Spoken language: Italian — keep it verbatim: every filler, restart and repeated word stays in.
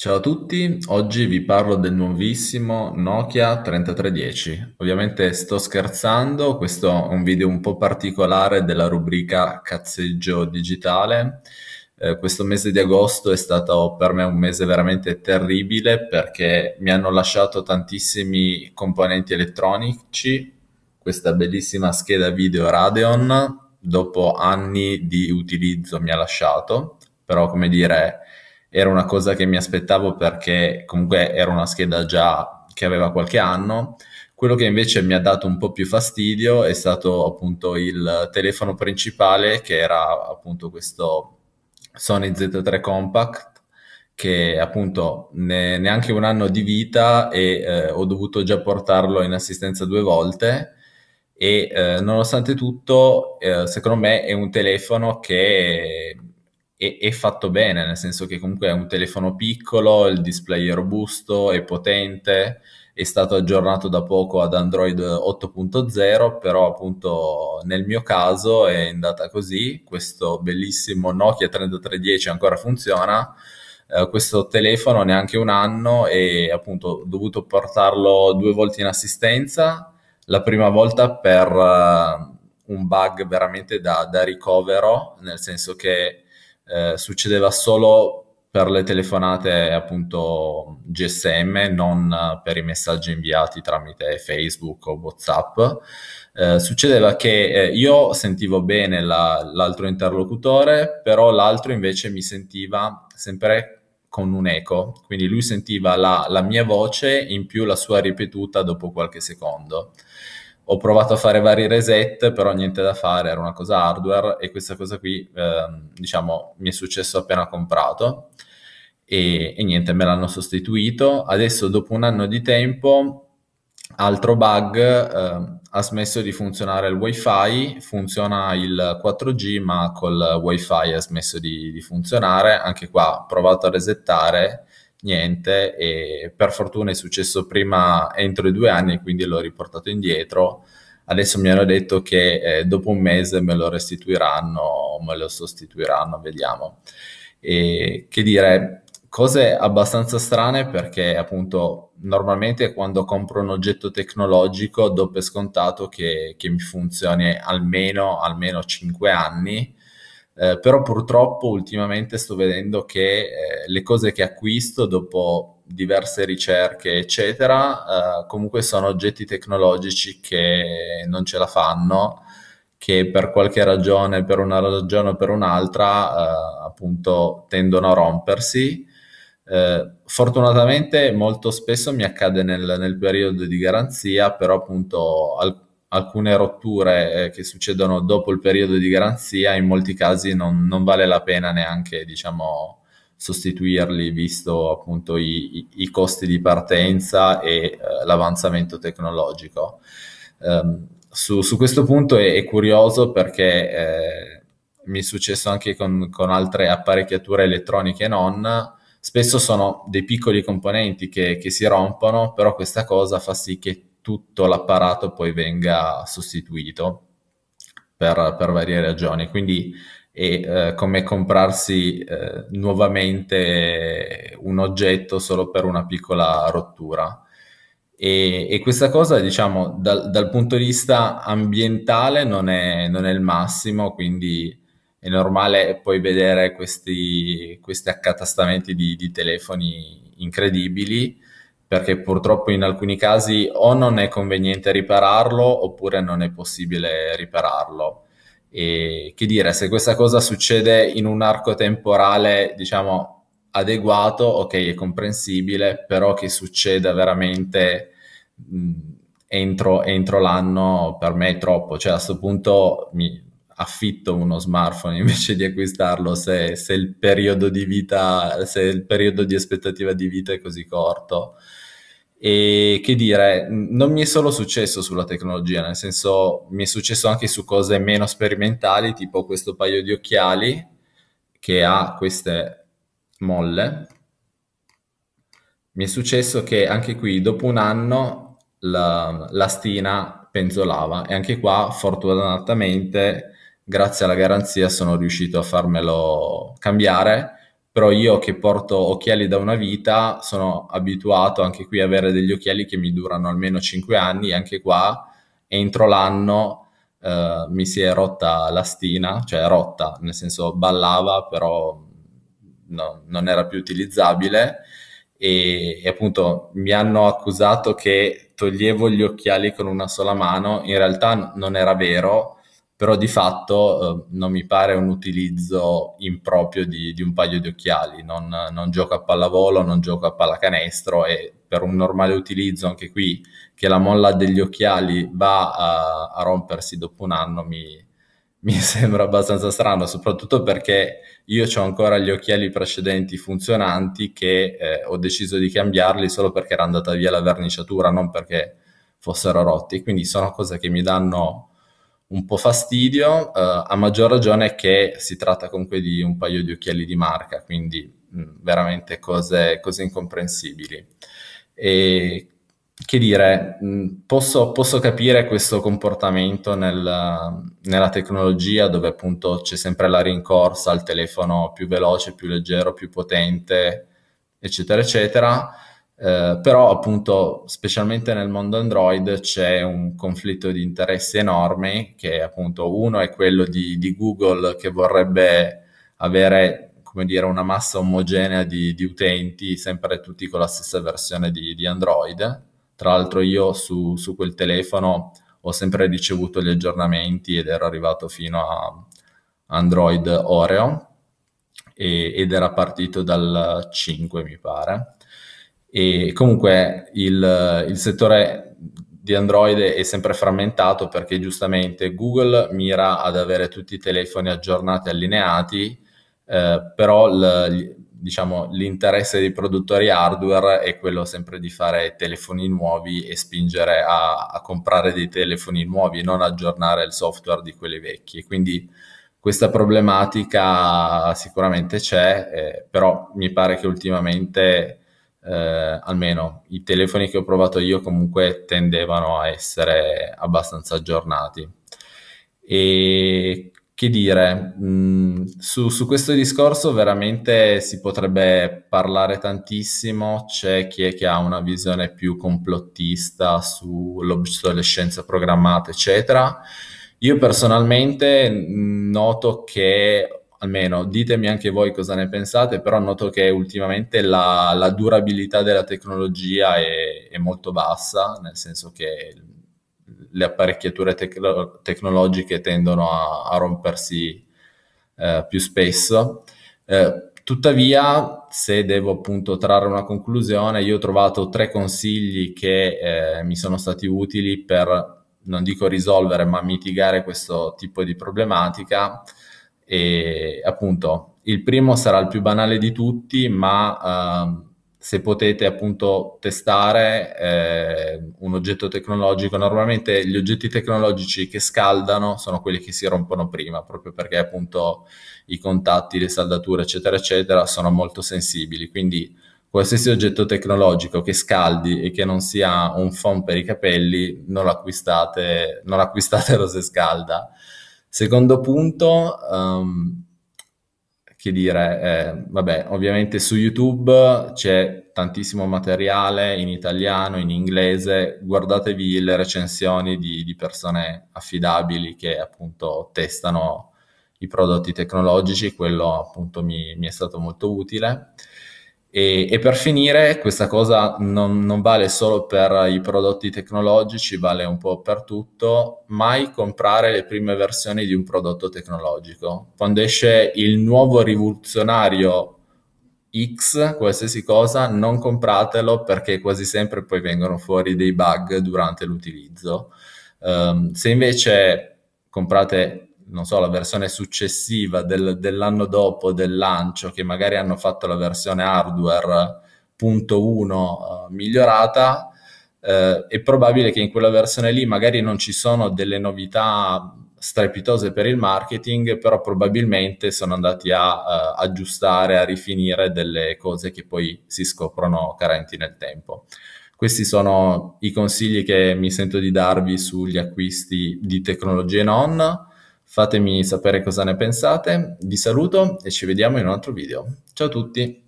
Ciao a tutti, oggi vi parlo del nuovissimo Nokia trentatré dieci. Ovviamente sto scherzando, questo è un video un po' particolare della rubrica Cazzeggio Digitale. Eh, questo mese di agosto è stato per me un mese veramente terribile perché mi hanno lasciato tantissimi componenti elettronici, questa bellissima scheda video Radeon, dopo anni di utilizzo mi ha lasciato, però come dire... era una cosa che mi aspettavo perché comunque era una scheda già che aveva qualche anno. Quello che invece mi ha dato un po' più fastidio è stato appunto il telefono principale, che era appunto questo Sony Z tre Compact, che appunto ne, neanche un anno di vita e eh, ho dovuto già portarlo in assistenza due volte. E eh, nonostante tutto eh, secondo me è un telefono che è fatto bene, nel senso che comunque è un telefono piccolo, il display è robusto, è potente, è stato aggiornato da poco ad Android otto punto zero, però appunto nel mio caso è andata così. Questo bellissimo Nokia trentatré dieci ancora funziona, eh, questo telefono neanche un anno e appunto ho dovuto portarlo due volte in assistenza, la prima volta per uh, un bug veramente da, da ricovero, nel senso che Eh, succedeva solo per le telefonate appunto G S M, non per i messaggi inviati tramite Facebook o Whatsapp. Eh, succedeva che eh, io sentivo bene la, l'altro interlocutore, però l'altro invece mi sentiva sempre con un eco, quindi lui sentiva la, la mia voce in più la sua ripetuta dopo qualche secondo. Ho provato a fare vari reset, però niente da fare, era una cosa hardware e questa cosa qui, eh, diciamo, mi è successo appena comprato e, e niente, me l'hanno sostituito. Adesso, dopo un anno di tempo, altro bug, eh, ha smesso di funzionare il wifi, funziona il quattro G, ma col wifi ha smesso di, di funzionare. Anche qua ho provato a resettare, niente, e per fortuna è successo prima entro i due anni, quindi l'ho riportato indietro. Adesso mi hanno detto che eh, dopo un mese me lo restituiranno o me lo sostituiranno, vediamo. E che dire, cose abbastanza strane perché appunto normalmente quando compro un oggetto tecnologico do per scontato che, che mi funzioni almeno, almeno cinque anni. Eh, però purtroppo ultimamente sto vedendo che eh, le cose che acquisto dopo diverse ricerche eccetera eh, comunque sono oggetti tecnologici che non ce la fanno, che per qualche ragione, per una ragione o per un'altra eh, appunto tendono a rompersi. Eh, fortunatamente molto spesso mi accade nel, nel periodo di garanzia, però appunto al alcune rotture eh, che succedono dopo il periodo di garanzia in molti casi non, non vale la pena neanche, diciamo, sostituirli, visto appunto i, i, i costi di partenza e eh, l'avanzamento tecnologico. Eh, su, su questo punto è, è curioso perché eh, mi è successo anche con, con altre apparecchiature elettroniche non. Spesso sono dei piccoli componenti che, che si rompono, però questa cosa fa sì che tutto l'apparato poi venga sostituito per, per varie ragioni, quindi è eh, come comprarsi eh, nuovamente un oggetto solo per una piccola rottura. E, e questa cosa, diciamo, dal, dal punto di vista ambientale non è, non è il massimo, quindi è normale poi vedere questi, questi accatastamenti di, di telefoni incredibili, perché purtroppo in alcuni casi o non è conveniente ripararlo oppure non è possibile ripararlo. E che dire, se questa cosa succede in un arco temporale, diciamo, adeguato, ok, è comprensibile, però che succeda veramente mh, entro, entro l'anno per me è troppo. Cioè a questo punto mi affitto uno smartphone invece di acquistarlo se, se il periodo di vita, se il periodo di aspettativa di vita è così corto. E che dire, non mi è solo successo sulla tecnologia, nel senso mi è successo anche su cose meno sperimentali, tipo questo paio di occhiali che ha queste molle. Mi è successo che anche qui dopo un anno la, la stina penzolava e anche qua fortunatamente grazie alla garanzia sono riuscito a farmelo cambiare, però io che porto occhiali da una vita sono abituato anche qui a avere degli occhiali che mi durano almeno cinque anni, anche qua entro l'anno eh, mi si è rotta la stina, cioè rotta, nel senso ballava però no, non era più utilizzabile e, e appunto mi hanno accusato che toglievo gli occhiali con una sola mano, in realtà non era vero, però di fatto eh, non mi pare un utilizzo improprio di, di un paio di occhiali, non, non gioco a pallavolo, non gioco a pallacanestro e per un normale utilizzo anche qui che la molla degli occhiali va a, a rompersi dopo un anno mi, mi sembra abbastanza strano, soprattutto perché io ho ancora gli occhiali precedenti funzionanti che eh, ho deciso di cambiarli solo perché era andata via la verniciatura, non perché fossero rotti, quindi sono cose che mi danno un po' fastidio, eh, a maggior ragione che si tratta comunque di un paio di occhiali di marca, quindi mh, veramente cose, cose incomprensibili. E che dire, mh, posso, posso capire questo comportamento nel, nella tecnologia dove appunto c'è sempre la rincorsa al telefono più veloce, più leggero, più potente, eccetera, eccetera. Eh, però appunto specialmente nel mondo Android c'è un conflitto di interessi enorme che appunto uno è quello di, di Google che vorrebbe avere, come dire, una massa omogenea di, di utenti, sempre tutti con la stessa versione di, di Android. Tra l'altro io su, su quel telefono ho sempre ricevuto gli aggiornamenti ed ero arrivato fino a Android Oreo e, ed era partito dal cinque mi pare. E comunque il, il settore di Android è sempre frammentato perché giustamente Google mira ad avere tutti i telefoni aggiornati e allineati, eh, però l, diciamo, l'interesse dei produttori hardware è quello sempre di fare telefoni nuovi e spingere a, a comprare dei telefoni nuovi e non aggiornare il software di quelli vecchi. Quindi questa problematica sicuramente c'è, eh, però mi pare che ultimamente Eh, almeno i telefoni che ho provato io comunque tendevano a essere abbastanza aggiornati. E che dire, mh, su, su questo discorso veramente si potrebbe parlare tantissimo, c'è chi è che ha una visione più complottista sull'obsolescenza programmata eccetera. Io personalmente noto che, almeno ditemi anche voi cosa ne pensate, però noto che ultimamente la, la durabilità della tecnologia è, è molto bassa, nel senso che le apparecchiature tec- tecnologiche tendono a, a rompersi eh, più spesso. Eh, tuttavia, se devo appunto trarre una conclusione, io ho trovato tre consigli che eh, mi sono stati utili per, non dico risolvere, ma mitigare questo tipo di problematica. E appunto il primo sarà il più banale di tutti, ma eh, se potete appunto testare eh, un oggetto tecnologico, normalmente gli oggetti tecnologici che scaldano sono quelli che si rompono prima, proprio perché appunto i contatti, le saldature eccetera eccetera sono molto sensibili, quindi qualsiasi oggetto tecnologico che scaldi e che non sia un phon per i capelli non l'acquistate, non l'acquistatelo se scalda. Secondo punto, um, che dire, eh, vabbè, ovviamente su YouTube c'è tantissimo materiale in italiano, in inglese, guardatevi le recensioni di, di persone affidabili che appunto testano i prodotti tecnologici, quello appunto mi, mi è stato molto utile. E, e per finire, questa cosa non, non vale solo per i prodotti tecnologici, vale un po' per tutto, mai comprare le prime versioni di un prodotto tecnologico. Quando esce il nuovo rivoluzionario X, qualsiasi cosa, non compratelo perché quasi sempre poi vengono fuori dei bug durante l'utilizzo. Um, se invece comprate, non so, la versione successiva del, dell'anno dopo del lancio, che magari hanno fatto la versione hardware punto uno eh, migliorata, eh, è probabile che in quella versione lì magari non ci sono delle novità strepitose per il marketing, però probabilmente sono andati a eh, aggiustare, a rifinire delle cose che poi si scoprono carenti nel tempo. Questi sono i consigli che mi sento di darvi sugli acquisti di tecnologie non. Fatemi sapere cosa ne pensate, vi saluto e ci vediamo in un altro video. Ciao a tutti!